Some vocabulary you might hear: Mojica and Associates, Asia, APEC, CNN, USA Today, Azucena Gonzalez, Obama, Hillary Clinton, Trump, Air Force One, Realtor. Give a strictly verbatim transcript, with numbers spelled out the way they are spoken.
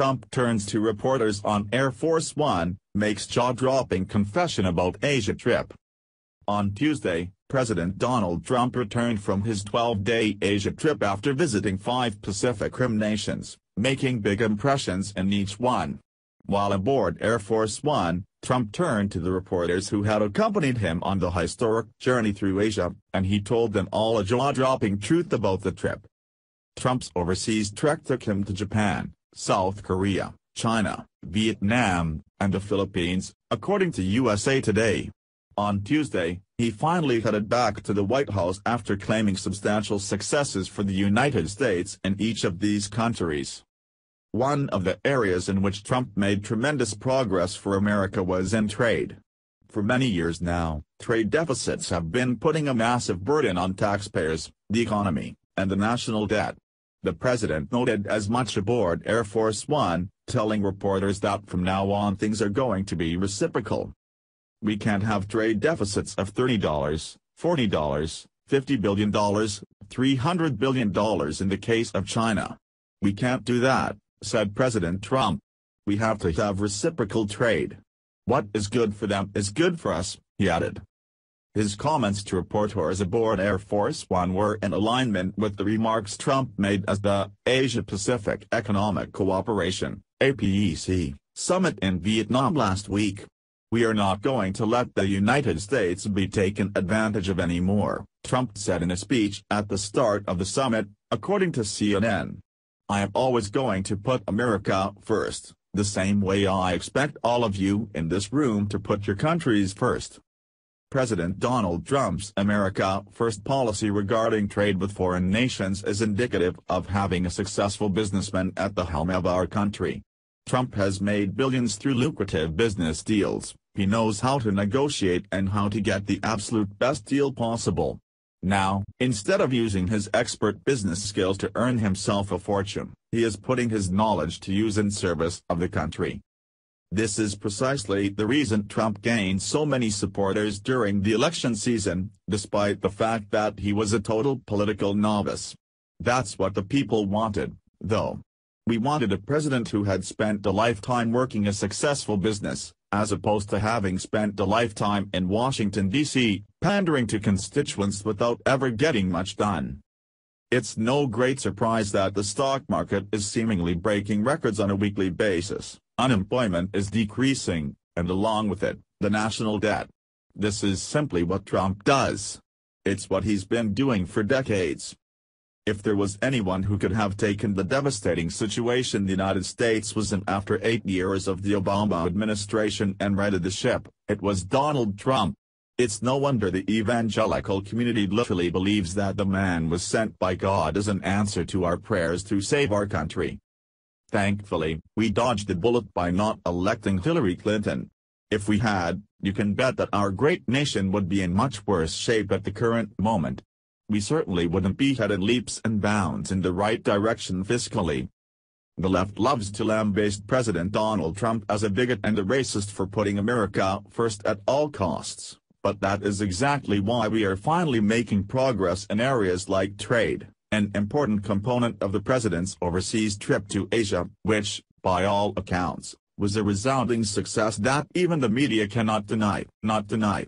Trump turns to reporters on Air Force One, makes jaw-dropping confession about Asia trip. On Tuesday, President Donald Trump returned from his twelve-day Asia trip after visiting five Pacific Rim nations, making big impressions in each one. While aboard Air Force One, Trump turned to the reporters who had accompanied him on the historic journey through Asia, and he told them all a jaw-dropping truth about the trip. Trump's overseas trek took him to Japan, South Korea, China, Vietnam, and the Philippines, according to U S A Today. On Tuesday, he finally headed back to the White House after claiming substantial successes for the United States in each of these countries. One of the areas in which Trump made tremendous progress for America was in trade. For many years now, trade deficits have been putting a massive burden on taxpayers, the economy, and the national debt. The president noted as much aboard Air Force One, telling reporters that from now on things are going to be reciprocal. We can't have trade deficits of thirty dollars, forty dollars, fifty billion dollars, three hundred billion dollars in the case of China. We can't do that, said President Trump. We have to have reciprocal trade. What is good for them is good for us, he added. His comments to reporters aboard Air Force One were in alignment with the remarks Trump made as the Asia-Pacific Economic Cooperation (A P E C) summit in Vietnam last week. We are not going to let the United States be taken advantage of anymore, Trump said in a speech at the start of the summit, according to C N N. I am always going to put America first, the same way I expect all of you in this room to put your countries first. President Donald Trump's America First policy regarding trade with foreign nations is indicative of having a successful businessman at the helm of our country. Trump has made billions through lucrative business deals. He knows how to negotiate and how to get the absolute best deal possible. Now, instead of using his expert business skills to earn himself a fortune, he is putting his knowledge to use in service of the country. This is precisely the reason Trump gained so many supporters during the election season, despite the fact that he was a total political novice. That's what the people wanted, though. We wanted a president who had spent a lifetime working a successful business, as opposed to having spent a lifetime in Washington, D C, pandering to constituents without ever getting much done. It's no great surprise that the stock market is seemingly breaking records on a weekly basis. Unemployment is decreasing, and along with it, the national debt. This is simply what Trump does. It's what he's been doing for decades. If there was anyone who could have taken the devastating situation the United States was in after eight years of the Obama administration and righted the ship, it was Donald Trump. It's no wonder the evangelical community literally believes that the man was sent by God as an answer to our prayers to save our country. Thankfully, we dodged the bullet by not electing Hillary Clinton. If we had, you can bet that our great nation would be in much worse shape at the current moment. We certainly wouldn't be headed leaps and bounds in the right direction fiscally. The left loves to lambaste President Donald Trump as a bigot and a racist for putting America first at all costs, but that is exactly why we are finally making progress in areas like trade, an important component of the president's overseas trip to Asia, which, by all accounts, was a resounding success that even the media cannot deny, not deny.